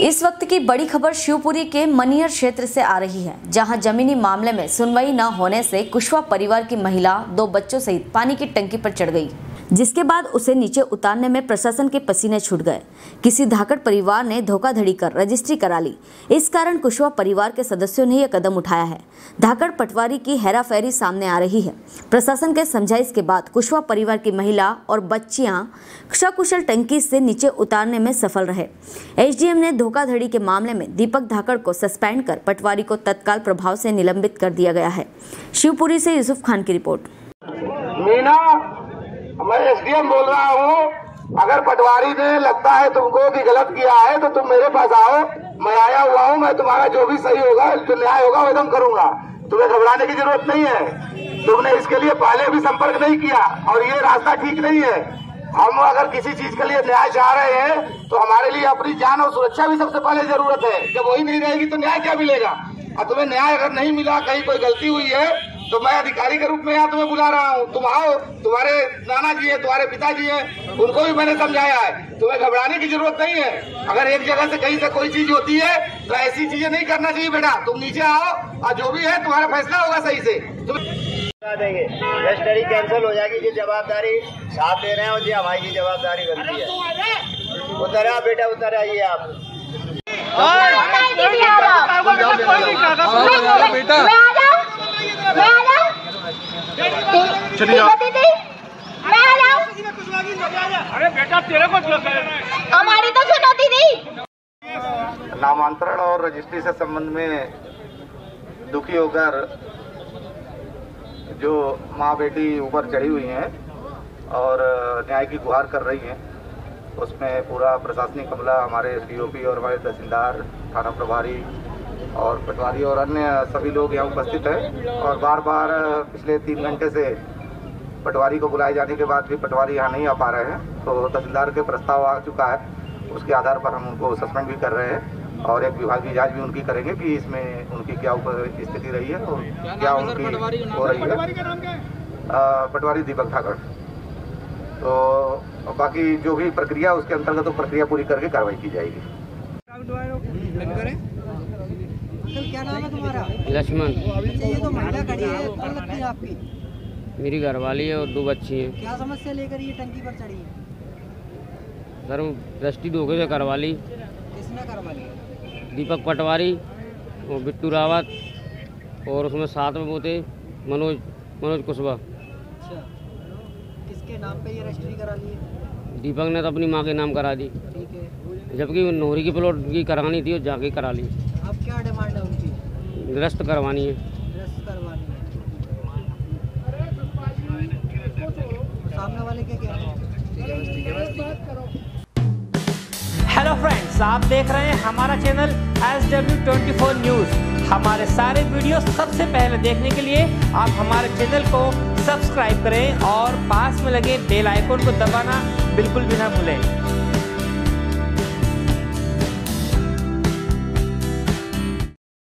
इस वक्त की बड़ी खबर शिवपुरी के मनियर क्षेत्र से आ रही है, जहां जमीनी मामले में सुनवाई न होने से कुशवाहा परिवार की महिला 2 बच्चों सहित पानी की टंकी पर चढ़ गई, जिसके बाद उसे नीचे उतारने में प्रशासन के पसीने छूट गए। किसी धाकड़ परिवार ने धोखाधड़ी कर रजिस्ट्री करा ली। इस कारण कुशवाहा परिवार के सदस्यों ने यह कदम उठाया है। धाकड़ पटवारी की हेराफेरी सामने आ रही है। प्रशासन के समझाइश के बाद कुशवाहा परिवार की महिला और बच्चियां सकुशल टंकी से नीचे उतारने में सफल रहे। एसडीएम ने धोखाधड़ी के मामले में दीपक धाकड़ को सस्पेंड कर पटवारी को तत्काल प्रभाव से निलंबित कर दिया गया है। शिवपुरी से यूसुफ खान की रिपोर्ट। मैं एसडीएम बोल रहा हूँ। अगर पटवारी ने लगता है तुमको भी गलत किया है तो तुम मेरे पास आओ, मैं आया हुआ हूँ। मैं तुम्हारा जो भी सही होगा, जो न्याय होगा, वो एकदम करूंगा। तुम्हें घबराने की जरूरत नहीं है। तुमने इसके लिए पहले भी संपर्क नहीं किया और ये रास्ता ठीक नहीं है। हम अगर किसी चीज के लिए न्याय चाह रहे हैं तो हमारे लिए अपनी जान और सुरक्षा भी सबसे पहले जरूरत है। जब वही नहीं रहेगी तो न्याय क्या मिलेगा? और तुम्हें न्याय अगर नहीं मिला, कहीं कोई गलती हुई है, तो मैं अधिकारी के रूप में यहाँ तुम्हें बुला रहा हूँ। तुम आओ। तुम्हारे नाना जी है, तुम्हारे पिताजी है, उनको भी मैंने समझाया है। तुम्हें घबराने की जरूरत नहीं है। अगर एक जगह से कहीं से कोई चीज होती है तो ऐसी चीजें नहीं करना चाहिए। बेटा तुम नीचे आओ और जो भी है तुम्हारा फैसला होगा सही से। देंगे रजिस्ट्री कैंसिल हो जाएगी। ये जवाबदारी साथ दे रहे हैं और ये हमारी जवाबदारी बनती है। उतरा बेटा, उतर आइए आप। अरे बेटा तेरे को हमारी तो चुनौती नहीं। नामांतरण और रजिस्ट्री से संबंध में दुखी होकर जो माँ बेटी ऊपर चढ़ी हुई हैं और न्याय की गुहार कर रही हैं, उसमें पूरा प्रशासनिक अमला, हमारे डीओपी और हमारे तहसीलदार, थाना प्रभारी और पटवारी और अन्य सभी लोग यहाँ उपस्थित हैं। और बार बार पिछले 3 घंटे से पटवारी को बुलाए जाने के बाद भी पटवारी यहाँ नहीं आ पा रहे हैं। तो तहसीलदार के प्रस्ताव आ चुका है, उसके आधार पर हम उनको सस्पेंड भी कर रहे हैं और एक विभागीय जांच भी उनकी करेंगे कि इसमें उनकी क्या स्थिति रही है और क्या उनकी हो रही है। पटवारी दीपक धाकड़। तो बाकी जो भी प्रक्रिया उसके अंतर्गत तो प्रक्रिया पूरी करके कार्रवाई की जाएगी। क्या नाम है तुम्हारा? लक्ष्मण। ये तो महिला खड़ी है, कौन लगती है आपकी? मेरी घरवाली है और 2 बच्ची हैं। क्या समस्या लेकर ये टंकी पर चढ़ी है? सर रजिस्ट्री धोखे से करवा ली। किसने करवा ली? दीपक पटवारी और बिट्टू रावत और उसमें साथ में वो थे मनोज कुशवाहा। अच्छा, किसके नाम पे ये रजिस्ट्री करा ली है? दीपक ने तो अपनी माँ के नाम करा दी, ठीक है, जबकि नोहरी की प्लॉट की करानी थी और जाके करा ली। अब क्या डिमांड है उनकी? निरस्त करवानी है। सामने वाले क्या कह रहे हैं? हेलो फ्रेंड्स, आप देख रहे हैं हमारा चैनल SW 24 न्यूज। हमारे सारे वीडियो सबसे पहले देखने के लिए आप हमारे चैनल को सब्सक्राइब करें और पास में लगे बेल आइकन को दबाना बिल्कुल भी ना भूलें।